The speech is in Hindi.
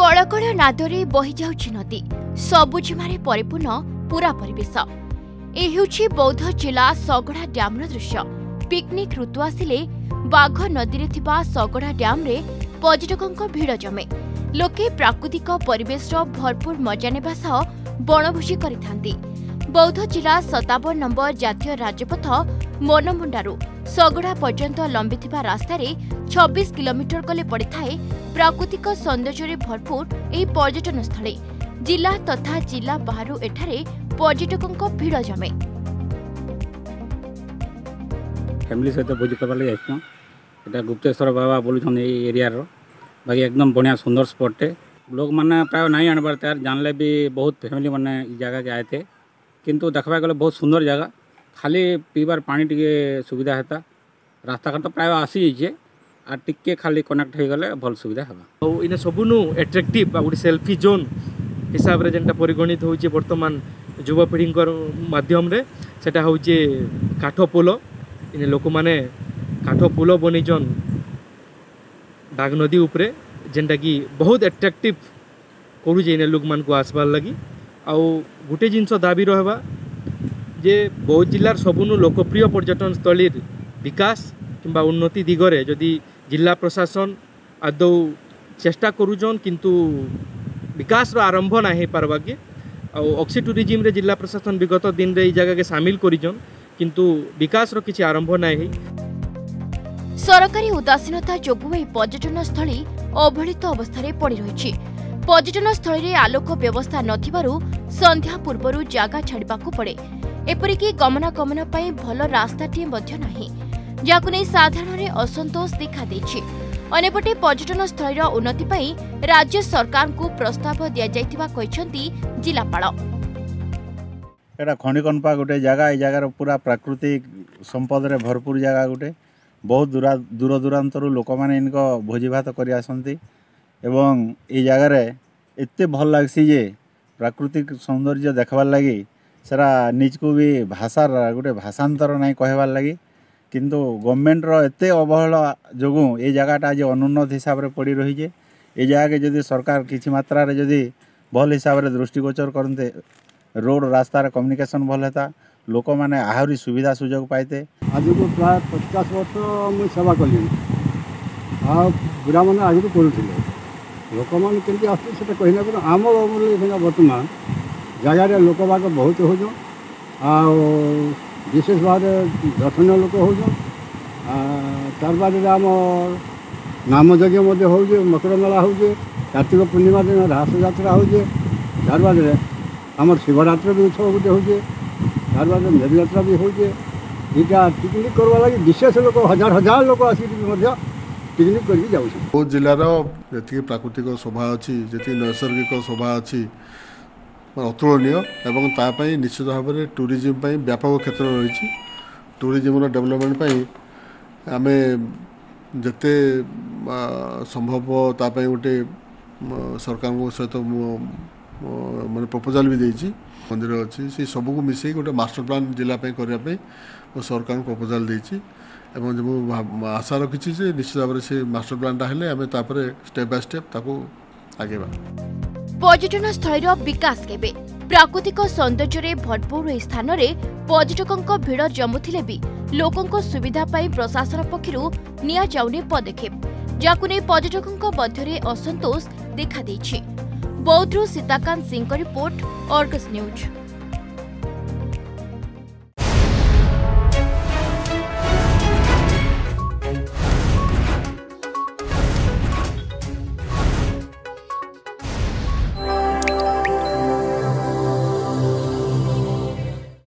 कड़कड़ नादरे बही जाउछि नदी सबुजिमारे परिपूर्ण पूरा परिवेश। ए हेउछि बौद्ध जिला शगड़ा डैम्र दृश्य। पिकनिक ऋतु आसिले बाघ नदी शगड़ा डैम रे पर्यटकों भिड़ जमे। लोके प्राकृतिक परिवेश भरपूर मजा नेबा सह बनभोजी करिथांती। बौद्ध जिला 57 नंबर जातीय राजपथ मनमुंडारू शगड़ा पर्यंत लंबिथिबा रास्तार 26 किलोमीटर गले पड़ी थाए प्राकृतिक सौंदर्य भरपूर एही पर्यटन स्थले। जिला तथा जिला बाहर एठारे पर्यटकों भिड़ जमे। फैमिली सहित भोज करवा लगे एटा गुप्तेश्वर बाबा बोलुछन एरिया रो बाकी एकदम बढ़िया सुंदर स्पॉट है। लोग माने प्राय नहीं आनबार तार जानले भी बहुत फैमिली माने ई जगह के आए थे किंतु देखबा गले बहुत सुंदर जगह। खाली पीबार पानी टिके सुविधा हेता, रास्ता घाट तो प्राय आसी जे आ टिके खाली कनेक्ट हो गले भल सुविधा हेबा। इने सबनु एट्रैक्टिव आ गुडी सेल्फी जोन हिसाब रे जेंटा परिगणित होउचे वर्तमान युवापीढ़ी माध्यम रे सेटा होउचे काठो पोलो। इन लोक माने काठो पोलो बनिजन बाघ नदी उपरे जेंटा कि बहुत एट्रैक्टिव करू जे इन लोक मान को आसबार लगी। आ गोटे जिनस दाबी रहबा जे बौद्ध जिलार सबुनु लोकप्रिय पर्यटन स्थलीर विकास किंबा उन्नति दिगरे जदि जिला प्रशासन आदौ चेष्टा करूजन किंतु विकास रो आरंभ ना हो पारवा के। ऑक्सी टूरिज्म रे जिला प्रशासन विगत दिन रे ई जगह के शामिल करिजन किंतु विकास रो किछि आरंभ ना हे। सरकारी उदासीनता जोगु ए पर्यटन स्थली अवहेलित अवस्था रे पड़ी रहिछि। पर्यटन स्थली रे आलोक व्यवस्था नथिबारु संध्या पूर्वरु जागा छाड़बाकू पड़े। एपरि कि गमनागमन पई भल रास्ताटी मध्य नाही, जाकु नै साधारण रे असंतोष देखा देछि। अनेपटे पर्यटन स्थलीर उन्नति पाई राज्य सरकार को प्रस्ताव दि जाइथिबा कहिसंती जिलापाल। एटा खनिकनपा गोटे जगह, ए जगार पूरा प्राकृतिक संपद रे भरपूर जगह गोटे। बहुत दूर दूरांतर लोक माने इनको भोजी भात करि आसंती एवं ए जगह रे एत्ते भल लागसी जे प्राकृतिक सौंदर्य देखबार लागि सारा निज को भी भाषा गोटे भाषांतर नै कहबार लागि किंतु गवर्नमेंट रो एते अवहेला जोगु ए जगहटा आज अनुन्नत हिसाब रे पड़ी रही जे। ए जगह के जदि सरकार किछि मात्रा रे जदि भल हिसाब रे दृष्टिगोचर करते रोड रास्तार कम्युनिकेशन भल हेता, लोक माने आहुरी सुविधा सुजोग पाइते। आज को प्राय 50 वर्ष मु सेवा करली आ बुढ़ा माने आज को करूथिले लोक माने केंती आसी सेटा कहिना पर आमो अमूल्य वर्तमान जगह रे लोक बाग बहुत होजो आ विशेष भाव दर्शनीय लोक हो तार बाद आम नाम यज्ञ हो मकर मेला हो कार्तिक पूर्णिमा दिन रास यात्रा हो तार बाद आम शिवरात्रि भी उत्सव गोटे हो तार बाद मेघ यात्रा भी हो। यहाँ पिकनिक करवा लगी विशेष लोक हजार हजार लोक आसिक पिकनिक करके जाऊँ। बौद्ध जिलार जी प्राकृतिक शोभा अच्छी जी नैसर्गिक शोभा अच्छी अतुलनीय एवं तापाई निश्चित भाव में टूरिज्म व्यापक क्षेत्र रही। टूरिज्म डेवलपमेंट आम जिते संभव तापाई गोटे सरकार को सहित मैं प्रपोजाल भी देती। मंदिर अच्छी से सबको मिसई गोटे मास्टर प्लान जिलापाई करने सरकार को प्रपोजाल देती आशा रखी जे निश्चित भाव में से मास्टर प्लानटा है स्टेप बाय स्टेप आगे। पर्यटन स्थल विकास केबे प्राकृतिक सौंदर्य भरपूर ए स्थान में पर्यटकों भिड़ जमुथिले भी लोकों सुविधा पाई प्रशासन पक्षर निया जाउने पदक्षेप जाकु नै पर्यटकों मध्य असंतोष देखा देछि। बौद्धरू Sitakant Singh report, Argus news.